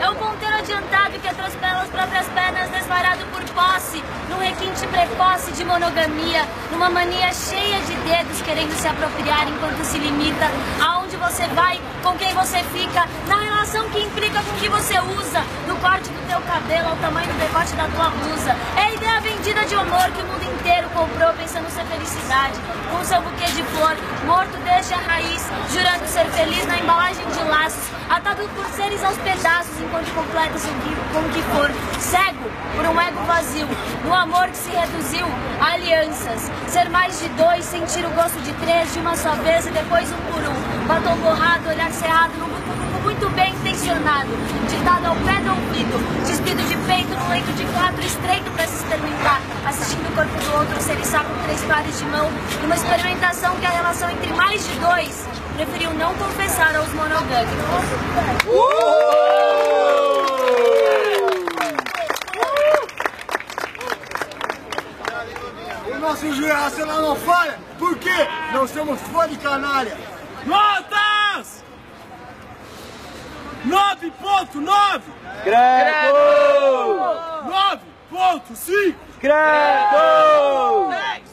É o ponteiro adiantado que atroz pelas próprias pernas, desvarado por posse, num requinte precoce de monogamia, numa mania cheia de dedos querendo se apropriar enquanto se limita aonde você vai, com quem você fica, na relação que implica com o que você usa, no corte do teu cabelo, ao tamanho do decote da tua blusa. É a ideia vendida de amor que o mundo inteiro comprou pensando ser felicidade, com seu buquê de flor, morto deixa a raiz, jurando ser feliz na embalagem de laços, atado por seres aos pedaços enquanto completa-se com o que for, cego por um ego vazio, no amor que se reduziu a alianças, ser mais de dois, sentir o gosto de três de uma só vez e depois um por um, batom borrado, olhar cerrado, num grupo muito bem intencionado, ditado ao pé do ouvido, despido de peito num leito de quatro estreito para se experimentar, assistindo o corpo do outro ser içado com três pares de mão, numa experimentação que a relação entre mais de dois preferiu não confessar aos monogâmicos. O nosso juraço ela não falha, porque não somos fã de canalha. Notas! 9.9! Credo! 9.5! Credo! 10!